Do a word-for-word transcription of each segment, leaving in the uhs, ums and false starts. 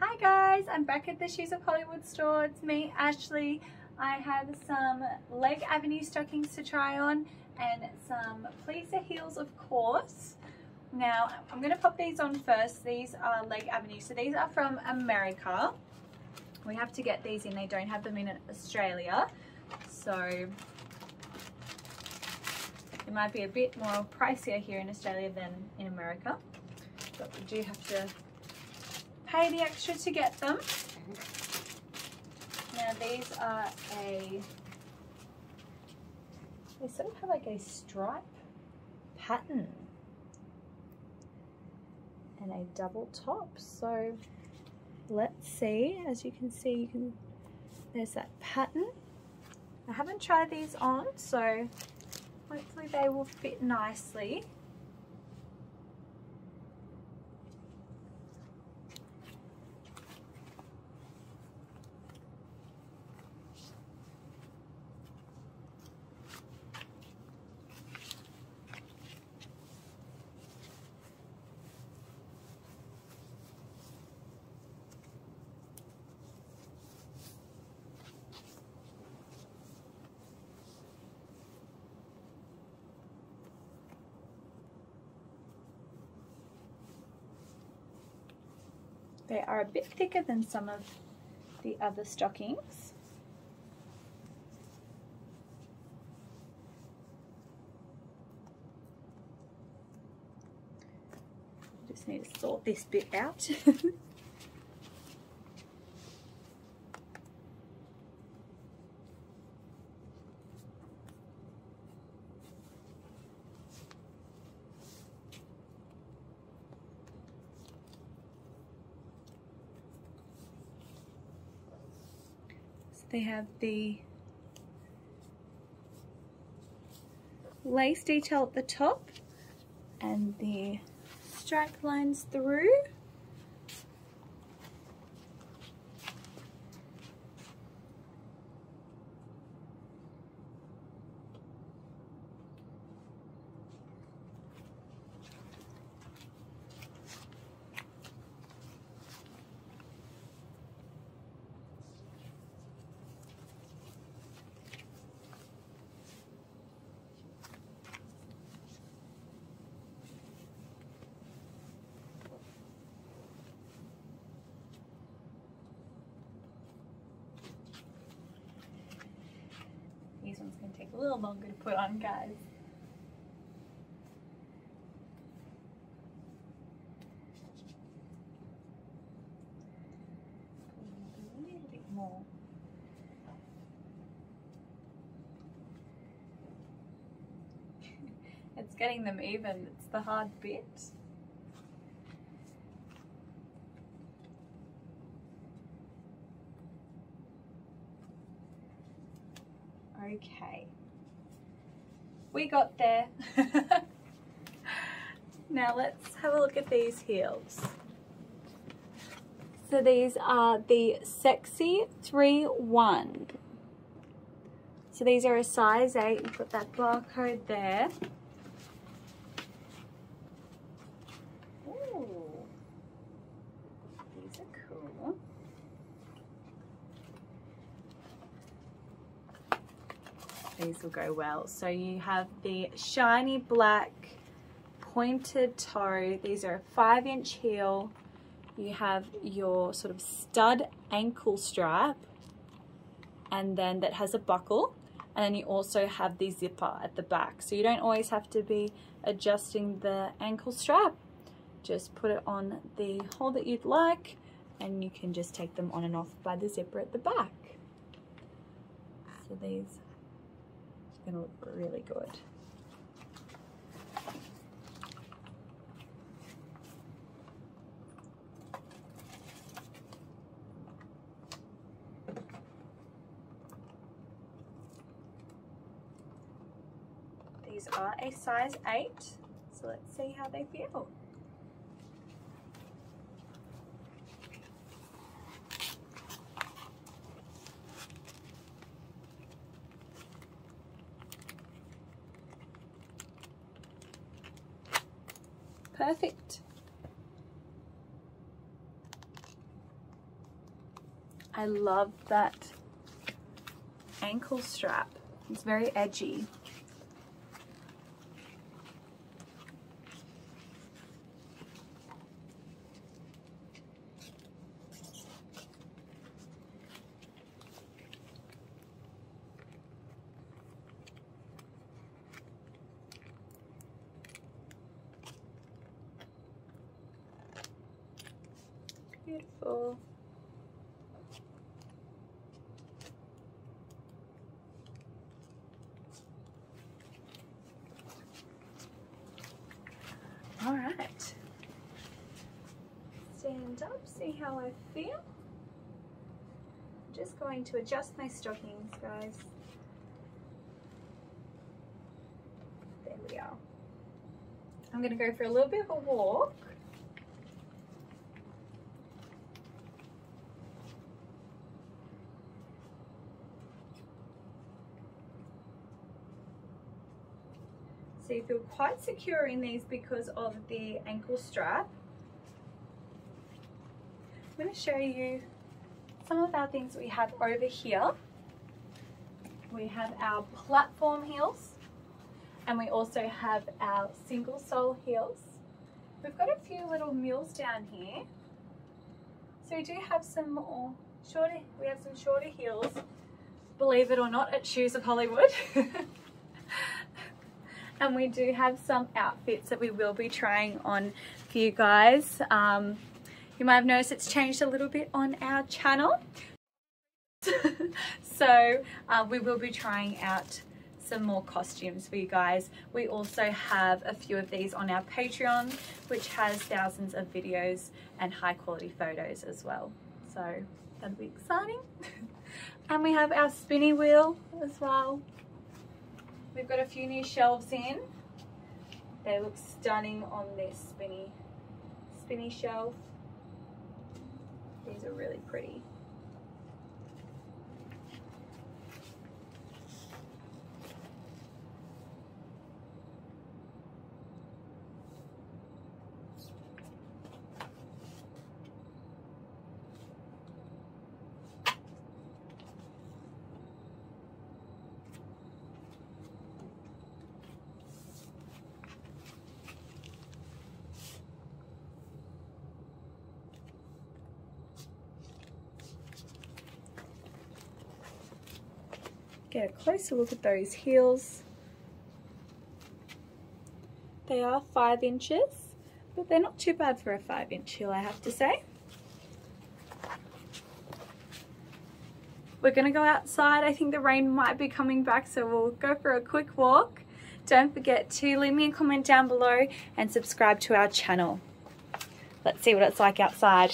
Hi guys, I'm back at the Shoes of Hollywood store. It's me, Ashley. I have some Leg Avenue stockings to try on and some Pleaser heels, of course. Now, I'm going to pop these on first. These are Leg Avenue. So these are from America. We have to get these in. They don't have them in Australia. So it might be a bit more pricier here in Australia than in America, but we do have to pay the extra to get them. Now these are a, they sort of have like a stripe pattern and a double top. So let's see, as you can see, you can, there's that pattern. I haven't tried these on, so hopefully they will fit nicely. They are a bit thicker than some of the other stockings. Just need to sort this bit out. They have the lace detail at the top and the stripe lines through. One's going to take a little longer to put on, guys. A little bit more. It's getting them even, it's the hard bit. Okay, we got there. Now let's have a look at these heels. So these are the SEXY thirty-one. So these are a size eight. You've got that barcode there. Ooh, these are cool. These will go well. So you have the shiny black pointed toe. These are a five inch heel. You have your sort of stud ankle strap, and then that has a buckle, and then you also have the zipper at the back. So you don't always have to be adjusting the ankle strap. Just put it on the hole that you'd like, and you can just take them on and off by the zipper at the back. So these gonna look really good. These are a size eight, so let's see how they feel. Perfect. I love that ankle strap. It's very edgy. Beautiful. All right. Stand up, see how I feel. I'm just going to adjust my stockings, guys. There we are. I'm going to go for a little bit of a walk. So you feel quite secure in these because of the ankle strap. I'm going to show you some of our things we have over here. We have our platform heels and we also have our single sole heels. We've got a few little mules down here. So we do have some more shorter, we have some shorter heels, believe it or not, at Shoes of Hollywood. And we do have some outfits that we will be trying on for you guys. Um, you might have noticed it's changed a little bit on our channel. So uh, we will be trying out some more costumes for you guys. We also have a few of these on our Patreon, which has thousands of videos and high quality photos as well. So that'll be exciting. And we have our spinny wheel as well. We've got a few new shelves in. They look stunning on this spinny, spinny shelf. These are really pretty. Get a closer look at those heels. They are five inches, but they're not too bad for a five inch heel, I have to say. We're gonna go outside. I think the rain might be coming back, so we'll go for a quick walk. Don't forget to leave me a comment down below and subscribe to our channel. Let's see what it's like outside.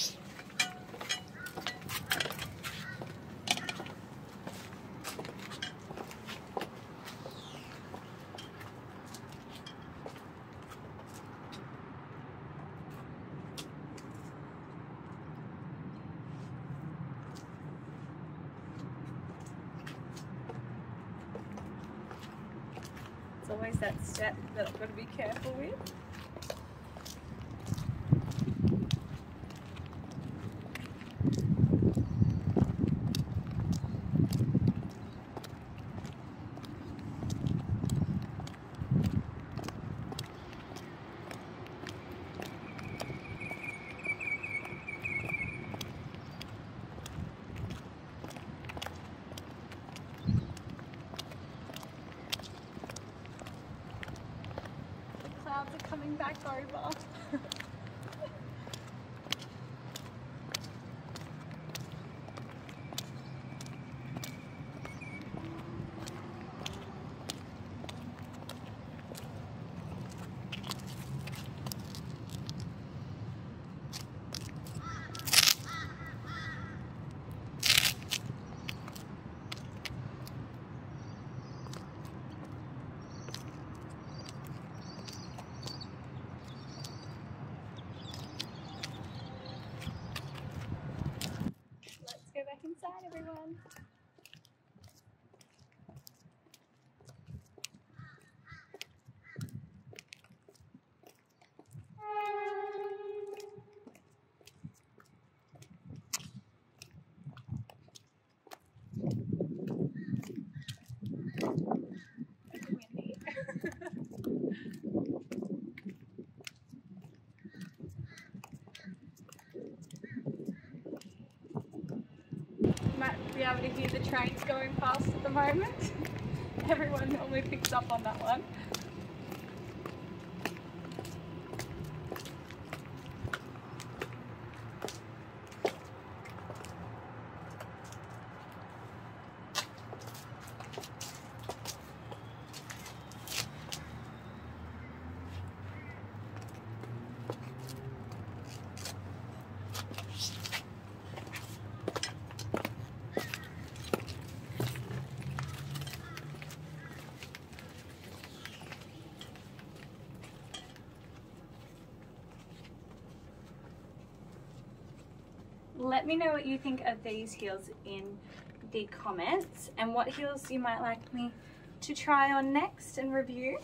It's always that step that I've got to be careful with. Coming back over. Inside, everyone. be able to hear the trains going past at the moment. Everyone normally picks up on that one. Let me know what you think of these heels in the comments and what heels you might like me to try on next and review,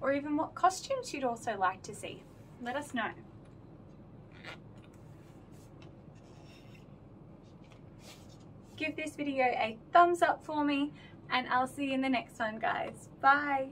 or even what costumes you'd also like to see. Let us know. Give this video a thumbs up for me and I'll see you in the next one, guys. Bye.